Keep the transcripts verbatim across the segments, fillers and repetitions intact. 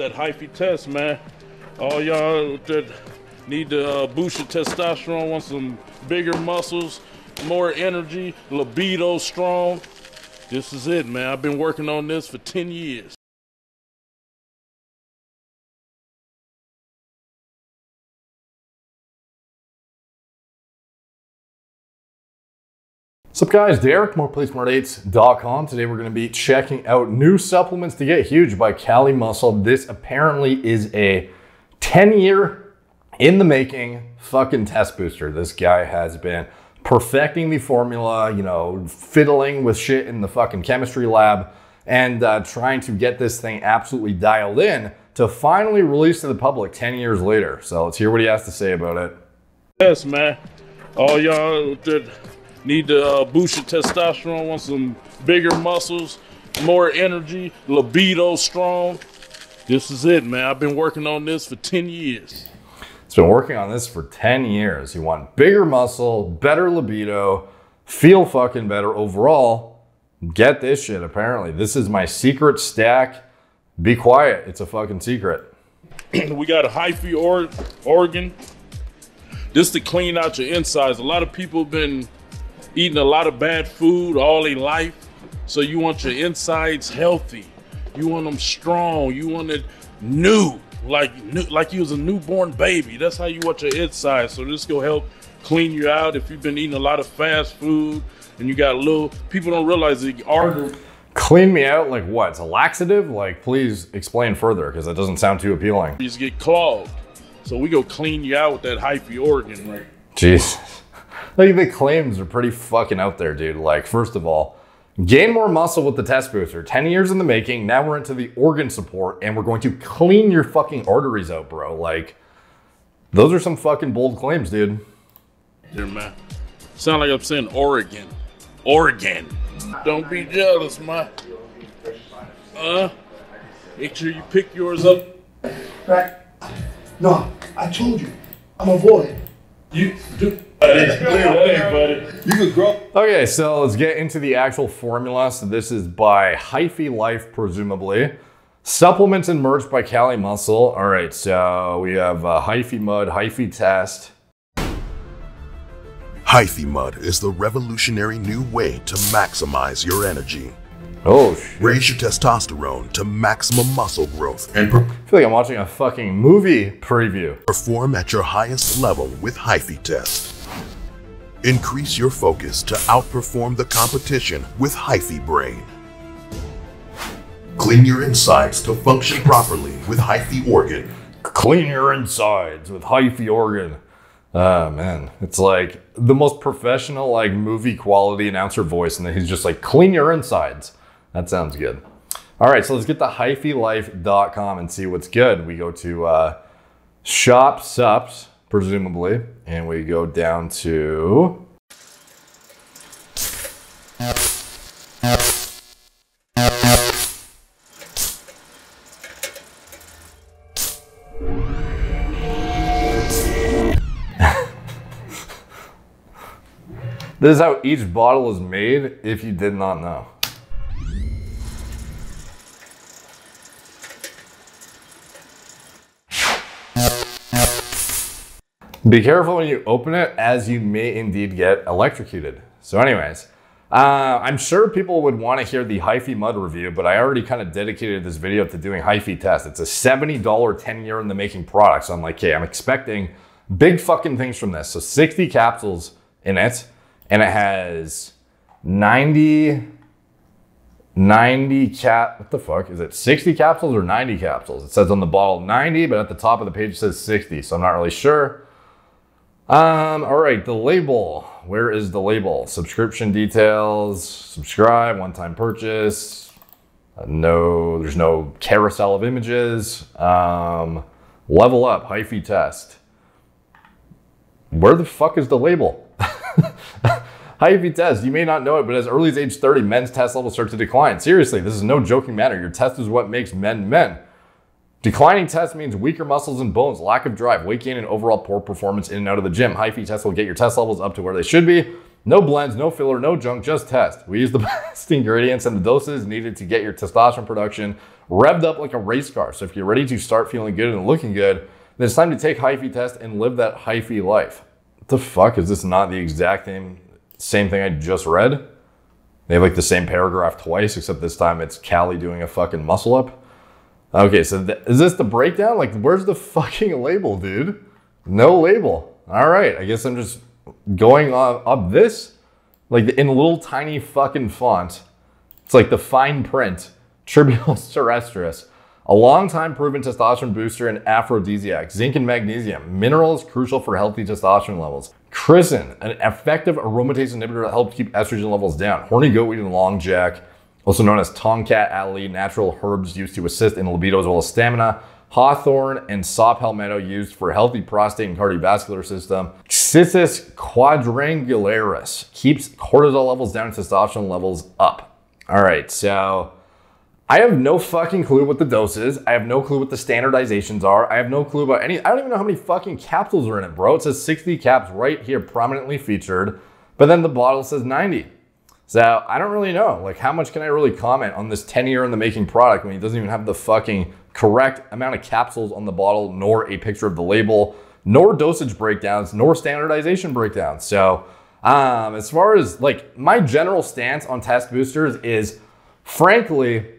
that Hyphy test, man. All y'all that need to uh, boost your testosterone, want some bigger muscles, more energy, libido strong. This is it, man. I've been working on this for ten years. What's up, guys? Derek, more plates more dates dot com. Today we're going to be checking out new supplements to get huge by Kali Muscle. This apparently is a ten year in the making fucking test booster. This guy has been perfecting the formula, you know, fiddling with shit in the fucking chemistry lab and uh, trying to get this thing absolutely dialed in to finally release to the public ten years later. So let's hear what he has to say about it. Yes, man. All y'all did... need to uh, boost your testosterone, want some bigger muscles, more energy, libido strong. This is it, man. I've been working on this for ten years. It's been working on this for ten years. You want bigger muscle, better libido, feel fucking better overall. Get this shit, apparently. This is my secret stack. Be quiet. It's a fucking secret. We got a Hyphy or Organ. This is to clean out your insides. A lot of people have been eating a lot of bad food all their life. So you want your insides healthy. You want them strong. You want it new, like new, like you was a newborn baby. That's how you want your insides. So this will help clean you out. If you've been eating a lot of fast food and you got a little, people don't realize the organ. Clean me out like what? It's a laxative? Like, please explain further because that doesn't sound too appealing. You just get clogged. So we go clean you out with that Hyphy Organ, right? Jeez. Like, the claims are pretty fucking out there, dude. Like, first of all, gain more muscle with the test booster. ten years in the making. Now we're into the organ support and we're going to clean your fucking arteries out, bro. Like, those are some fucking bold claims, dude. Dear man. Sound like I'm saying Oregon. Oregon. Don't be jealous, man. Uh, make sure you pick yours up. Right. No, I told you. I'm a boy. You do. Okay, so let's get into the actual formula. So this is by Hyphy Life, presumably. Supplements and merch by Kali Muscle. All right, so we have uh, Hyphy Mud, Hyphy Test. Hyphy Mud is the revolutionary new way to maximize your energy. Oh, shit. Raise your testosterone to maximum muscle growth and I feel like I'm watching a fucking movie preview. Perform at your highest level with Hyphy Test. Increase your focus to outperform the competition with Hyphy Brain. Clean your insides to function properly with Hyphy Organ. Clean your insides with Hyphy Organ. Ah, oh, man. It's like the most professional, like, movie quality announcer voice, and then he's just like, clean your insides. That sounds good. All right, so let's get to hyphy life dot com and see what's good. We go to uh, Shop Sups, presumably. And we go down to this is how each bottle is made, if you did not know. Be careful when you open it, as you may indeed get electrocuted. So anyways, uh, I'm sure people would want to hear the Hyphy Mud review, but I already kind of dedicated this video to doing Hyphy Test. It's a seventy dollar ten year in the making product. So I'm like, okay, I'm expecting big fucking things from this. So sixty capsules in it, and it has ninety, ninety cap, what the fuck? Is it sixty capsules or ninety capsules? It says on the bottle ninety, but at the top of the page it says sixty. So I'm not really sure. Um, all right, the label. Where is the label? Subscription details, subscribe, one-time purchase. Uh, no, there's no carousel of images. Um, level up, Hyphy Test. Where the fuck is the label? Hyphy Test, you may not know it, but as early as age thirty, men's test levels start to decline. Seriously, this is no joking matter. Your test is what makes men men. Declining test means weaker muscles and bones, lack of drive, weight gain, and overall poor performance in and out of the gym. Hyphy Test will get your test levels up to where they should be. No blends, no filler, no junk, just test. We use the best ingredients and the doses needed to get your testosterone production revved up like a race car. So if you're ready to start feeling good and looking good, then it's time to take Hyphy Test and live that Hyphy life. What the fuck? Is this not the exact same, same thing I just read? They have like the same paragraph twice, except this time it's Kali doing a fucking muscle up. Okay, so th is this the breakdown? Like, where's the fucking label, dude? No label. All right, I guess I'm just going on up this, like in little tiny fucking font. It's like the fine print. Tribulus terrestris, a long time proven testosterone booster and aphrodisiac. Zinc and magnesium, mineral is crucial for healthy testosterone levels. Chrysin, an effective aromatase inhibitor that helps keep estrogen levels down. Horny goat weed and long jack, also known as Tongkat Ali, natural herbs used to assist in libido as well as stamina. Hawthorn and saw palmetto used for healthy prostate and cardiovascular system. Cistus quadrangularis keeps cortisol levels down and testosterone levels up. All right, so I have no fucking clue what the dose is. I have no clue what the standardizations are. I have no clue about any, I don't even know how many fucking capsules are in it, bro. It says sixty caps right here, prominently featured, but then the bottle says ninety. So I don't really know, like how much can I really comment on this ten year in the making product when it doesn't even have the fucking correct amount of capsules on the bottle, nor a picture of the label, nor dosage breakdowns, nor standardization breakdowns. So um, as far as like my general stance on test boosters is, frankly,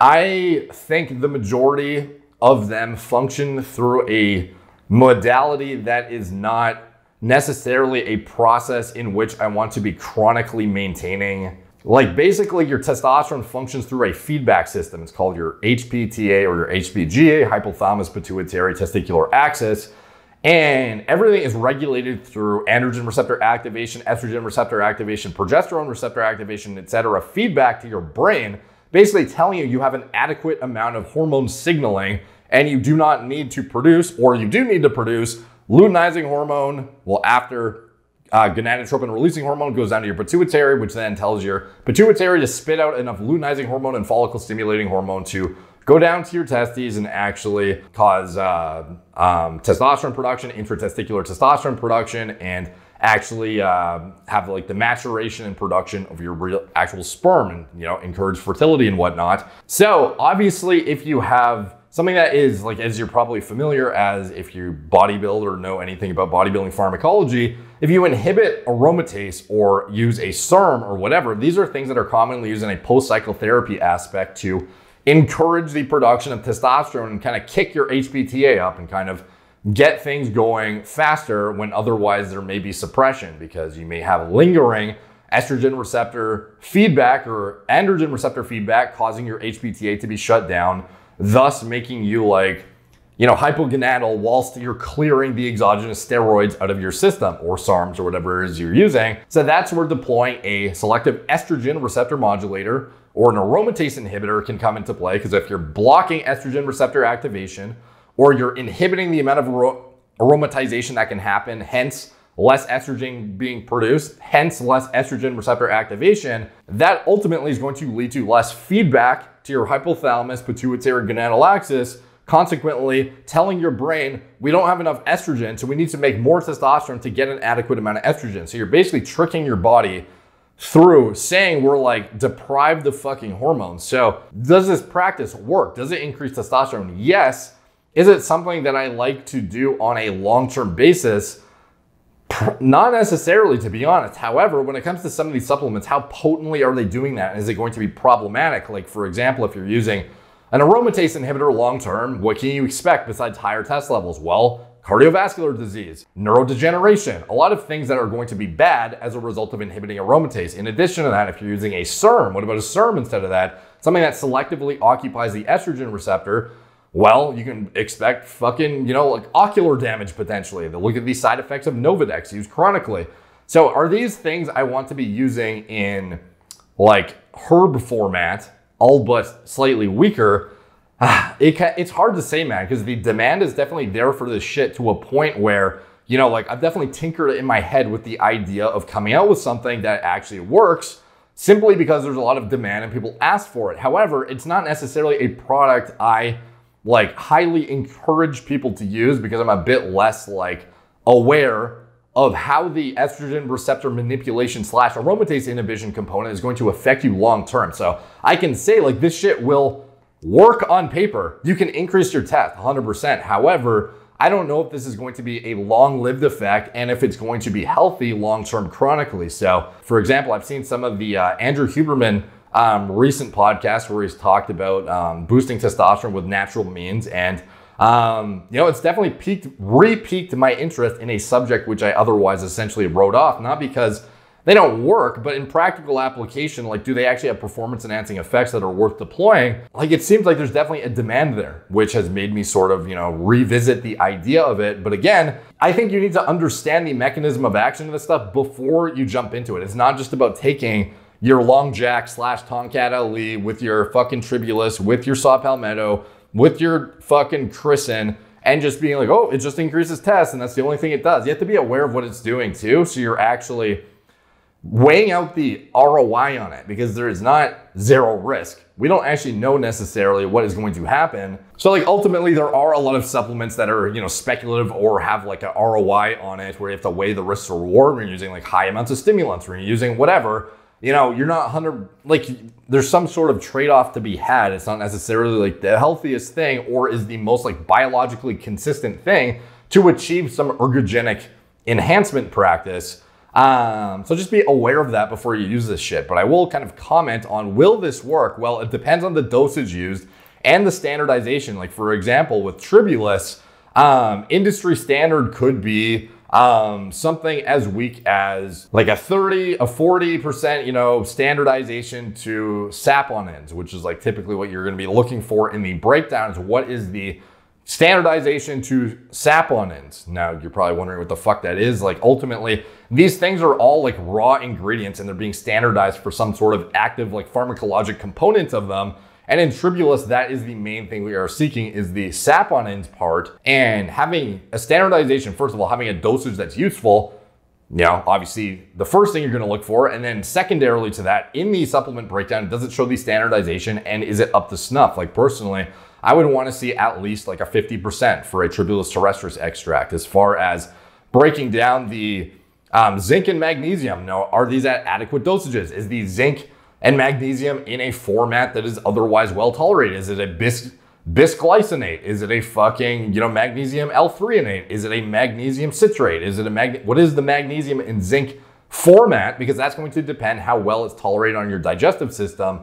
I think the majority of them function through a modality that is not necessarily a process in which I want to be chronically maintaining. Like basically your testosterone functions through a feedback system. It's called your H P T A or your H P G A, hypothalamus pituitary testicular axis. And everything is regulated through androgen receptor activation, estrogen receptor activation, progesterone receptor activation, et cetera, feedback to your brain, basically telling you you have an adequate amount of hormone signaling and you do not need to produce, or you do need to produce luteinizing hormone. Well, after uh, gonadotropin releasing hormone goes down to your pituitary, which then tells your pituitary to spit out enough luteinizing hormone and follicle stimulating hormone to go down to your testes and actually cause uh, um, testosterone production, intratesticular testosterone production, and actually uh, have like the maturation and production of your real actual sperm and, you know, encourage fertility and whatnot. So obviously if you have something that is like, as you're probably familiar as if you bodybuild or know anything about bodybuilding pharmacology, if you inhibit aromatase or use a SERM or whatever, these are things that are commonly used in a post-cycle therapy aspect to encourage the production of testosterone and kind of kick your H P T A up and kind of get things going faster when otherwise there may be suppression, because you may have lingering estrogen receptor feedback or androgen receptor feedback causing your H P T A to be shut down, thus making you like, you know, hypogonadal whilst you're clearing the exogenous steroids out of your system or SARMs or whatever it is you're using. So that's where deploying a selective estrogen receptor modulator or an aromatase inhibitor can come into play, because if you're blocking estrogen receptor activation, or you're inhibiting the amount of aromatization that can happen, hence less estrogen being produced, hence less estrogen receptor activation, that ultimately is going to lead to less feedback to your hypothalamus pituitary gonadal axis, consequently telling your brain, we don't have enough estrogen, so we need to make more testosterone to get an adequate amount of estrogen. So you're basically tricking your body through saying we're like deprived of fucking hormones. So does this practice work? Does it increase testosterone? Yes. Is it something that I like to do on a long-term basis? Not necessarily, to be honest. However, when it comes to some of these supplements, how potently are they doing that? And is it going to be problematic? Like for example, if you're using an aromatase inhibitor long-term, what can you expect besides higher test levels? Well, cardiovascular disease, neurodegeneration, a lot of things that are going to be bad as a result of inhibiting aromatase. In addition to that, if you're using a SERM, what about a SERM instead of that? Something that selectively occupies the estrogen receptor, well, you can expect fucking, you know, like ocular damage potentially. They'll look at the side effects of Novadex used chronically. So are these things I want to be using in like herb format, all but slightly weaker? It can, it's hard to say, man, because the demand is definitely there for this shit to a point where, you know, like I've definitely tinkered in my head with the idea of coming out with something that actually works, simply because there's a lot of demand and people ask for it. However, it's not necessarily a product I like highly encourage people to use, because I'm a bit less like aware of how the estrogen receptor manipulation slash aromatase inhibition component is going to affect you long term. So I can say like this shit will work on paper. You can increase your test one hundred percent. However, I don't know if this is going to be a long-lived effect and if it's going to be healthy long-term chronically. So for example, I've seen some of the uh, Andrew Huberman um, recent podcasts where he's talked about um, boosting testosterone with natural means. And um, you know, it's definitely piqued, re-piqued my interest in a subject which I otherwise essentially wrote off, not because they don't work, but in practical application, like do they actually have performance enhancing effects that are worth deploying? Like it seems like there's definitely a demand there, which has made me sort of, you know, revisit the idea of it. But again, I think you need to understand the mechanism of action of this stuff before you jump into it. It's not just about taking your long jack slash Tongkat Ali with your fucking Tribulus, with your saw palmetto, with your fucking Chrysin, and just being like, oh, it just increases tests and that's the only thing it does. You have to be aware of what it's doing too. So you're actually weighing out the R O I on it, because there is not zero risk. We don't actually know necessarily what is going to happen. So like ultimately there are a lot of supplements that are, you know, speculative or have like an R O I on it where you have to weigh the risks or reward when you're using like high amounts of stimulants, when you're using whatever, you know, you're not one hundred, like there's some sort of trade-off to be had. It's not necessarily like the healthiest thing or is the most like biologically consistent thing to achieve some ergogenic enhancement practice. Um, so just be aware of that before you use this shit. But I will kind of comment on, will this work? Well, it depends on the dosage used and the standardization. Like for example, with Tribulus, um, industry standard could be um, something as weak as like a thirty, a forty percent, you know, standardization to saponins, which is like typically what you're going to be looking for in the breakdown is what is the standardization to saponins. Now you're probably wondering what the fuck that is. Like ultimately these things are all like raw ingredients and they're being standardized for some sort of active like pharmacologic component of them. And in Tribulus, that is the main thing we are seeking is the saponins part, and having a standardization, first of all, having a dosage that's useful, you know, obviously the first thing you're going to look for. And then secondarily to that, in the supplement breakdown, does it show the standardization and is it up to snuff? Like personally, I would want to see at least like a fifty percent for a Tribulus terrestris extract as far as breaking down the um, zinc and magnesium. Now, are these at adequate dosages? Is the zinc and magnesium in a format that is otherwise well tolerated? Is it a bis bisglycinate? Is it a fucking, you know, magnesium L-threonate? Is it a magnesium citrate? Is it a mag? What is the magnesium and zinc format? Because that's going to depend how well it's tolerated on your digestive system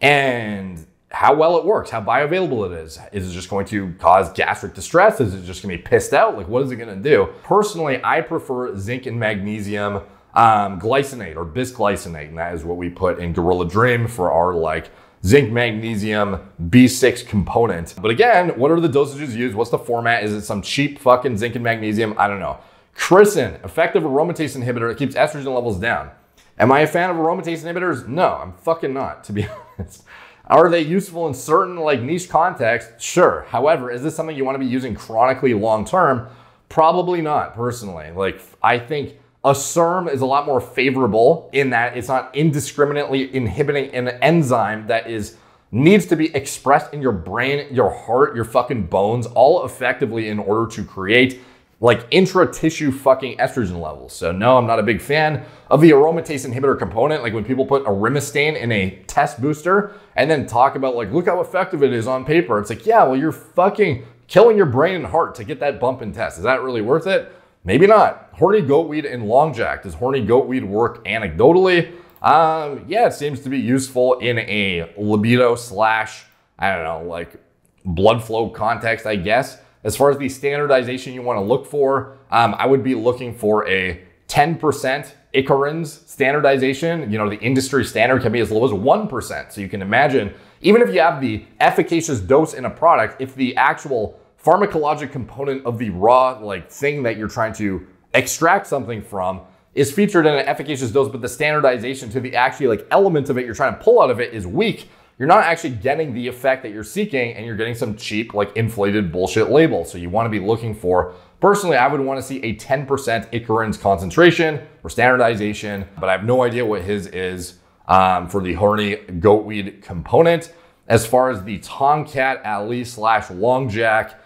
and how well it works, how bioavailable it is. Is it just going to cause gastric distress? Is it just gonna be pissed out? Like, what is it gonna do? Personally, I prefer zinc and magnesium um, glycinate or bisglycinate, and that is what we put in Gorilla Dream for our like zinc, magnesium, B six component. But again, what are the dosages used? What's the format? Is it some cheap fucking zinc and magnesium? I don't know. Chrysin, effective aromatase inhibitor that keeps estrogen levels down. Am I a fan of aromatase inhibitors? No, I'm fucking not, to be honest. Are they useful in certain like niche contexts? Sure. However, is this something you want to be using chronically long-term? Probably not, personally. Like I think a SERM is a lot more favorable in that it's not indiscriminately inhibiting an enzyme that is needs to be expressed in your brain, your heart, your fucking bones, all effectively in order to create like intra-tissue fucking estrogen levels. So no, I'm not a big fan of the aromatase inhibitor component. Like when people put arimistane in a test booster and then talk about like, look how effective it is on paper. It's like, yeah, well, you're fucking killing your brain and heart to get that bump in test. Is that really worth it? Maybe not. Horny goatweed and long jack. Does horny goatweed work anecdotally? Um, yeah, it seems to be useful in a libido slash, I don't know, like blood flow context, I guess. As far as the standardization you want to look for, um, I would be looking for a ten percent Icarins standardization. You know, the industry standard can be as low as one percent. So you can imagine, even if you have the efficacious dose in a product, if the actual pharmacologic component of the raw like thing that you're trying to extract something from is featured in an efficacious dose, but the standardization to the actually like element of it you're trying to pull out of it is weak, you're not actually getting the effect that you're seeking and you're getting some cheap, like inflated bullshit label. So you wanna be looking for, personally, I would wanna see a ten percent Icarins concentration or standardization, but I have no idea what his is um, for the horny goatweed component. As far as the Tongkat Ali slash long jack,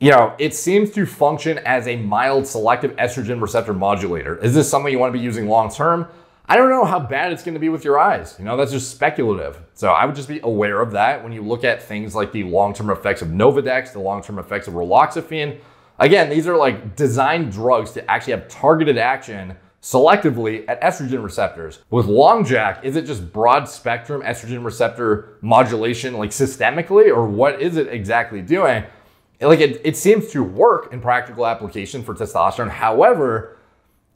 you know, it seems to function as a mild selective estrogen receptor modulator. Is this something you want to be using long term? I don't know how bad it's going to be with your eyes. You know, that's just speculative. So I would just be aware of that when you look at things like the long-term effects of Novadex, the long-term effects of raloxifene. Again, these are like designed drugs to actually have targeted action selectively at estrogen receptors. With long J A K, is it just broad spectrum estrogen receptor modulation, like systemically, or what is it exactly doing? Like it, it seems to work in practical application for testosterone. However,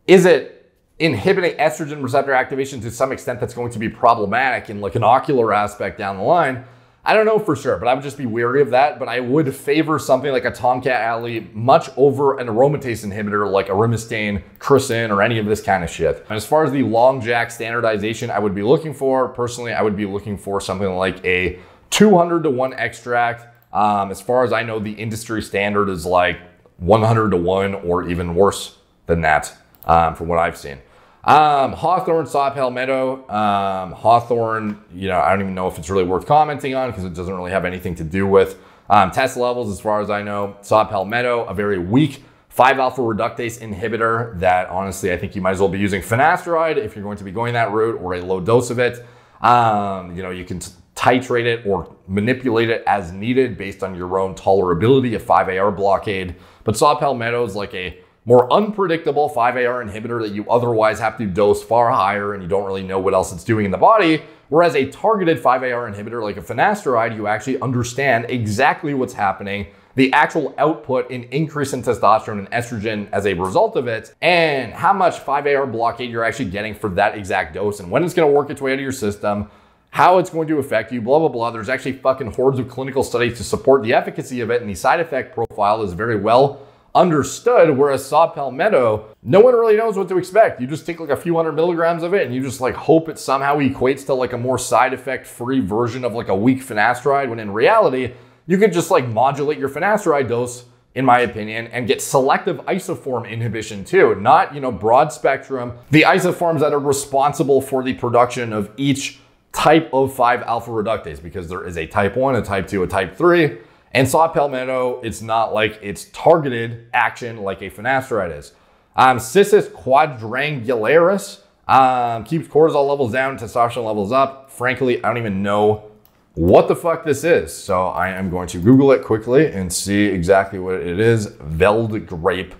is it inhibiting estrogen receptor activation to some extent that's going to be problematic in like an ocular aspect down the line? I don't know for sure, but I would just be wary of that. But I would favor something like a Tongkat Ali much over an aromatase inhibitor like arimistane, Chrysin, or any of this kind of shit. And as far as the long J A K standardization I would be looking for, personally, I would be looking for something like a two hundred to one extract. Um, as far as I know, the industry standard is like one hundred to one or even worse than that, um, from what I've seen. Um, Hawthorn, saw palmetto, um, Hawthorn, you know, I don't even know if it's really worth commenting on because it doesn't really have anything to do with, um, test levels. As far as I know, saw palmetto, a very weak five alpha reductase inhibitor that honestly, I think you might as well be using finasteride if you're going to be going that route, or a low dose of it. Um, you know, you can titrate it or manipulate it as needed based on your own tolerability of five A R blockade. But saw palmetto is like a more unpredictable five A R inhibitor that you otherwise have to dose far higher and you don't really know what else it's doing in the body. Whereas a targeted five A R inhibitor like a finasteride, you actually understand exactly what's happening, the actual output in increase in testosterone and estrogen as a result of it, and how much five A R blockade you're actually getting for that exact dose and when it's gonna work its way out of your system, how it's going to affect you, blah, blah, blah. There's actually fucking hordes of clinical studies to support the efficacy of it, and the side effect profile is very well understood, whereas saw palmetto, no one really knows what to expect. You just take like a few hundred milligrams of it and you just like hope it somehow equates to like a more side effect free version of like a weak finasteride, when in reality, you could just like modulate your finasteride dose, in my opinion, and get selective isoform inhibition too, not, you know, broad spectrum. The isoforms that are responsible for the production of each type of five alpha reductase, because there is a type one, a type two, a type three. And saw palmetto, it's not like it's targeted action like a finasteride is. Um, Cistus quadrangularis um, keeps cortisol levels down, testosterone levels up. Frankly, I don't even know what the fuck this is. So I am going to Google it quickly and see exactly what it is. Veld grape.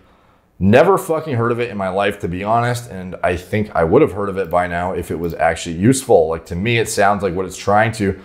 Never fucking heard of it in my life, to be honest. And I think I would have heard of it by now if it was actually useful. Like, to me, it sounds like what it's trying to.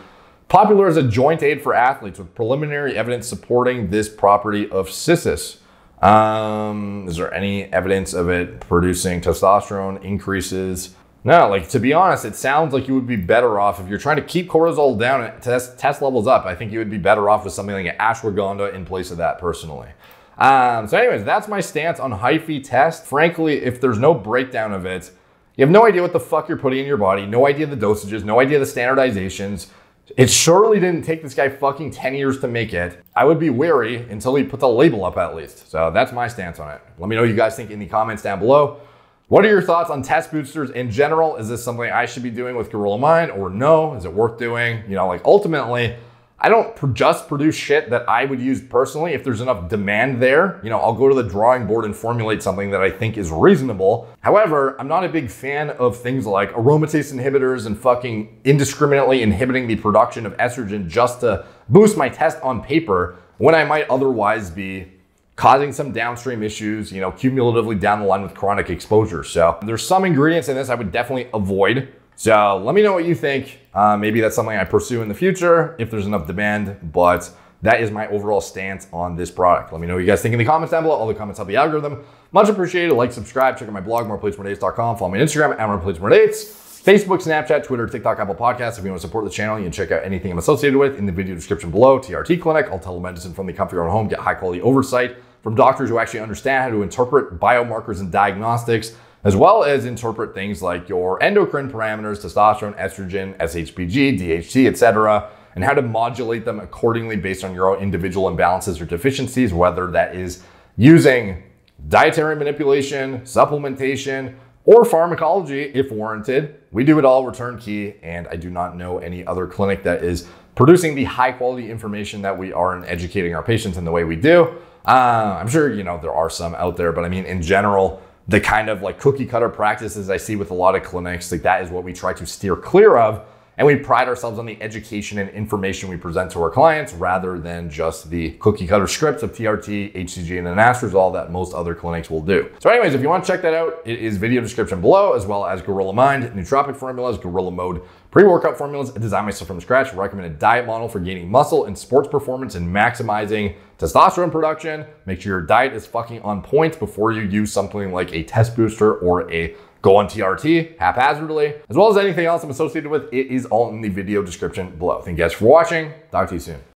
Popular as a joint aid for athletes, with preliminary evidence supporting this property of cistus. Um, is there any evidence of it producing testosterone increases? No, like, to be honest, it sounds like you would be better off if you're trying to keep cortisol down and test, test levels up. I think you would be better off with something like an ashwagandha in place of that, personally. Um, so anyways, that's my stance on Hyphy Test. Frankly, if there's no breakdown of it, you have no idea what the fuck you're putting in your body, no idea the dosages, no idea the standardizations. It surely didn't take this guy fucking ten years to make it. I would be wary until he puts a label up, at least. So that's my stance on it. Let me know what you guys think in the comments down below. What are your thoughts on test boosters in general? Is this something I should be doing with Gorilla Mind, or no? Is it worth doing? You know, like, ultimately, I don't just produce shit that I would use personally. If there's enough demand there, you know, I'll go to the drawing board and formulate something that I think is reasonable. However, I'm not a big fan of things like aromatase inhibitors and fucking indiscriminately inhibiting the production of estrogen just to boost my test on paper, when I might otherwise be causing some downstream issues, you know, cumulatively down the line with chronic exposure. So there's some ingredients in this I would definitely avoid. So let me know what you think. Uh, maybe that's something I pursue in the future if there's enough demand, but that is my overall stance on this product. Let me know what you guys think in the comments down below. All the comments help the algorithm. Much appreciated. Like, subscribe, check out my blog, more plates more dates dot com. Follow me on Instagram, at more plates more dates. Facebook, Snapchat, Twitter, TikTok, Apple Podcasts. If you want to support the channel, you can check out anything I'm associated with in the video description below. T R T Clinic, all telemedicine from the comfort of your own home. Get high quality oversight from doctors who actually understand how to interpret biomarkers and diagnostics, as well as interpret things like your endocrine parameters, testosterone, estrogen, S H B G, D H T, et cetera, and how to modulate them accordingly based on your own individual imbalances or deficiencies, whether that is using dietary manipulation, supplementation, or pharmacology if warranted. We do it all, return key, and I do not know any other clinic that is producing the high quality information that we are and educating our patients in the way we do. Uh, I'm sure, you know, there are some out there, but I mean, in general, the kind of like cookie cutter practices I see with a lot of clinics, like that is what we try to steer clear of. And we pride ourselves on the education and information we present to our clients rather than just the cookie cutter scripts of T R T, H C G, and an anastrozole that most other clinics will do. So anyways, if you want to check that out, it is video description below, as well as Gorilla Mind, nootropic formulas, Gorilla Mode, pre-workout formulas. I designed myself from scratch, recommend a diet model for gaining muscle and sports performance and maximizing testosterone production. Make sure your diet is fucking on point before you use something like a test booster or a go on T R T haphazardly, as well as anything else I'm associated with. It is all in the video description below. Thank you guys for watching. Talk to you soon.